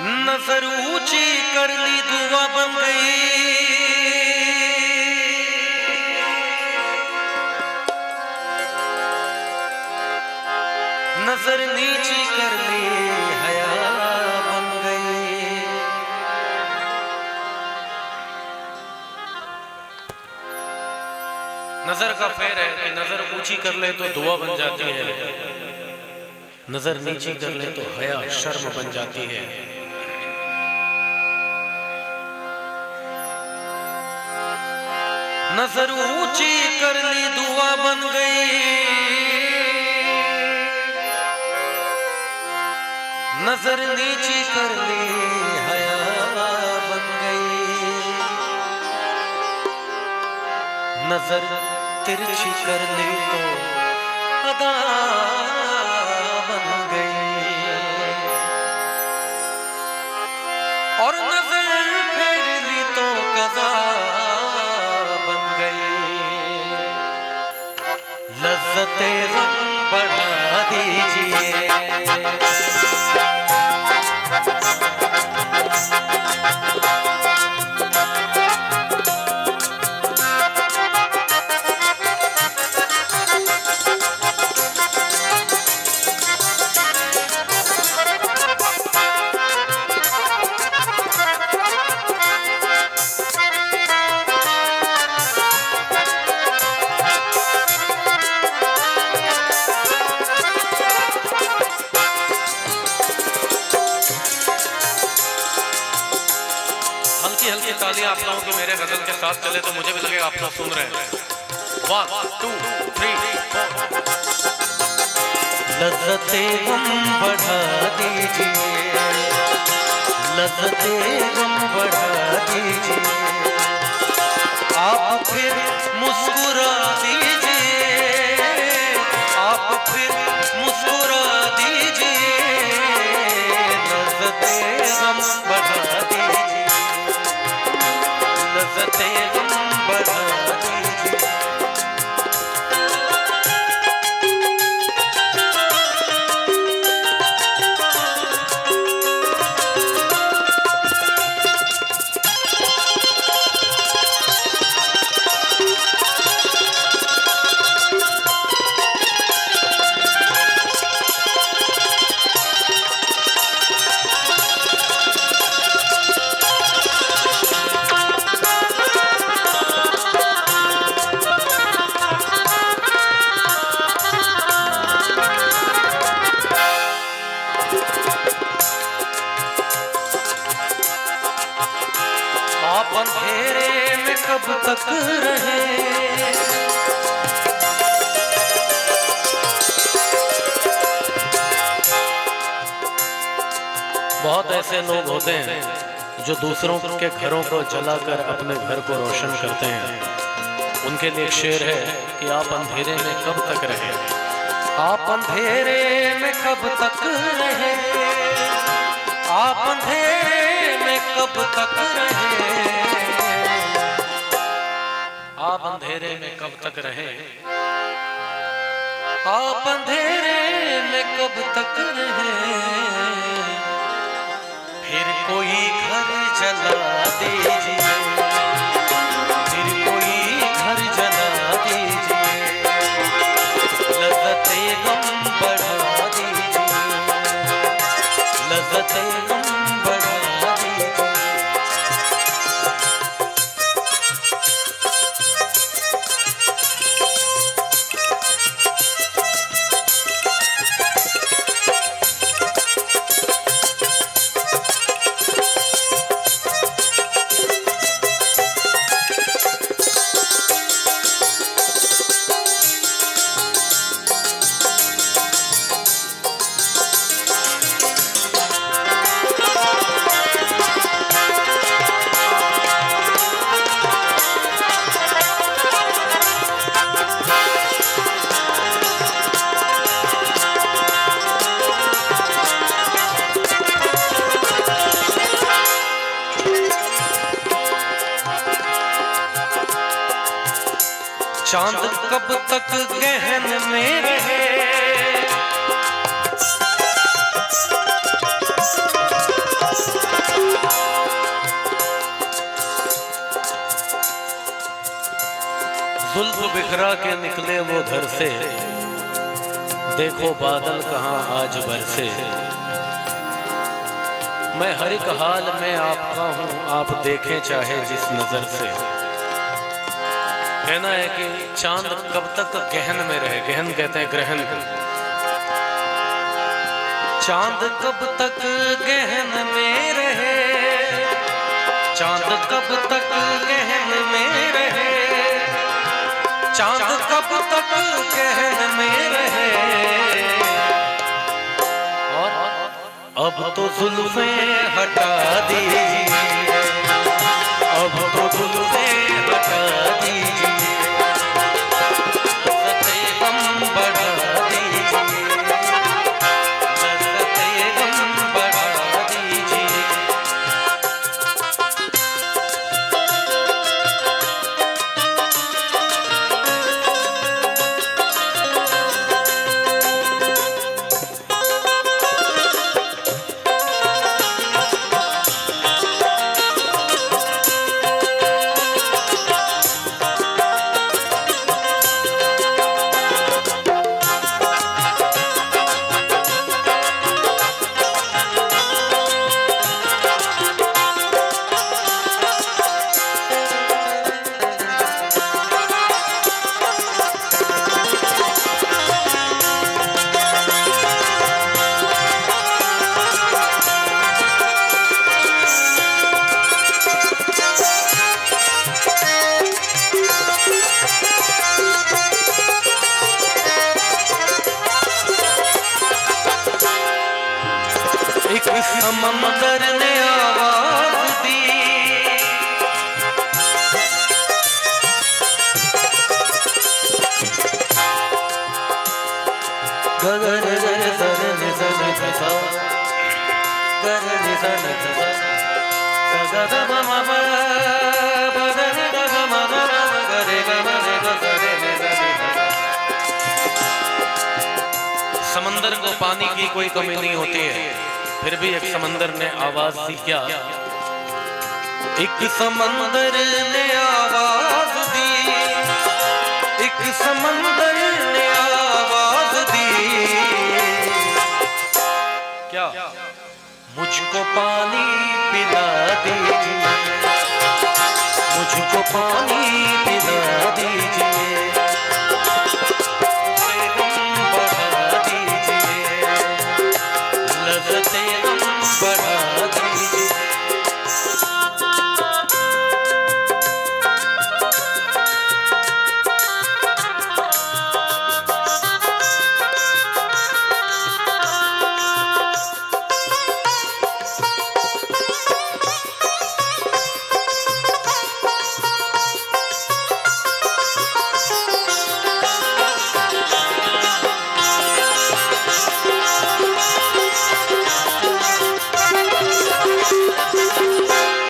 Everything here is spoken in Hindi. नज़र ऊंची कर ली दुआ बन गई। नज़र नीची कर ली हया बन गई। नज़र का फेर है कि नज़र ऊंची कर ले तो दुआ बन जाती है, नज़र नीची कर ले तो हया शर्म बन जाती है। नजर ऊंची कर ली दुआ बन गई। नजर नीची कर ली हया बन गई। नजर तिरछी कर ली तो अदा बन गई। और नजर फेर ली तो कजा लज्जते गम बढ़ा दीजिये। हल्की ताली आप लोगों की मेरे गजल के साथ चले तो मुझे भी लगेगा आप लोग सुन रहे हैं। 1 2 3 4। लज्जते गम बढ़ा दीजिये। लज्जते गम बढ़ा दीजिये। आप फिर मुस्कुरा दीजिये। आप फिर मुस्कुरा दीजिये। लज्जते गम बढ़ा दीजिये। लज्जते गम बढ़ा दीजिये। अंधेरे में कब तक रहे। बहुत ऐसे लोग होते हैं जो दूसरों के घरों को जलाकर अपने घर को रोशन करते हैं। उनके लिए एक शेर है कि आप अंधेरे में कब तक रहे। आप अंधेरे में कब तक रहे। आप अंधेरे में कब तक रहे। आप अंधेरे में कब तक रहे। आप अंधेरे में कब तक रहे। फिर कोई घर जला दीजिए। फिर कोई घर जला दीजिए। लज्जते गम बढ़ा दीजिए। लज्जते गम बढ़ा दीजिए। चांद कब तक गहन में रहे। बिखरा के निकले वो घर से, देखो बादल कहाँ आज बरसे। मैं हर एक हाल में आपका हूँ, आप देखें चाहे जिस नजर से। कहना है कि चांद कब तक गहन में रहे, गहन कहते हैं ग्रहण को। चांद कब तक गहन में रहे, चांद कब तक गहन में रहे, चांद कब तक गहन में रहे। और अब तो जुल्फे हटा दीजिए, अब तो जुल्फे हटा दीजिए, लज्जते गम बढ़ा दीजिए, लज्जते गम बढ़ा दीजिए। एक समंदर ने आवाज दी, गगन जन जन जन जन गगन जन जन समंदर को पानी की कोई कमी नहीं होती है, फिर भी एक समंदर ने आवाज दी। क्या एक समंदर ने आवाज दी, एक समंदर ने आवाज दी। क्या मुझको पानी पिला दीजिए, मुझको पानी पिला दीजिए, लज्जते गम बढ़ा दीजिये।